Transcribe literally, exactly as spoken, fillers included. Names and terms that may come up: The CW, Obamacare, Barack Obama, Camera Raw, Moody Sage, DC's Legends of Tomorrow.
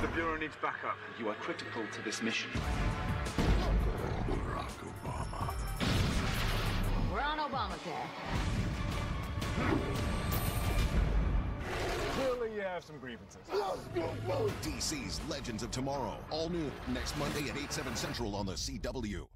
The Bureau needs backup. You are critical to this mission. Barack Obama. We're on Obamacare. Clearly you have some grievances. D C's Legends of Tomorrow. All new next Monday at eight, seven central on The C W.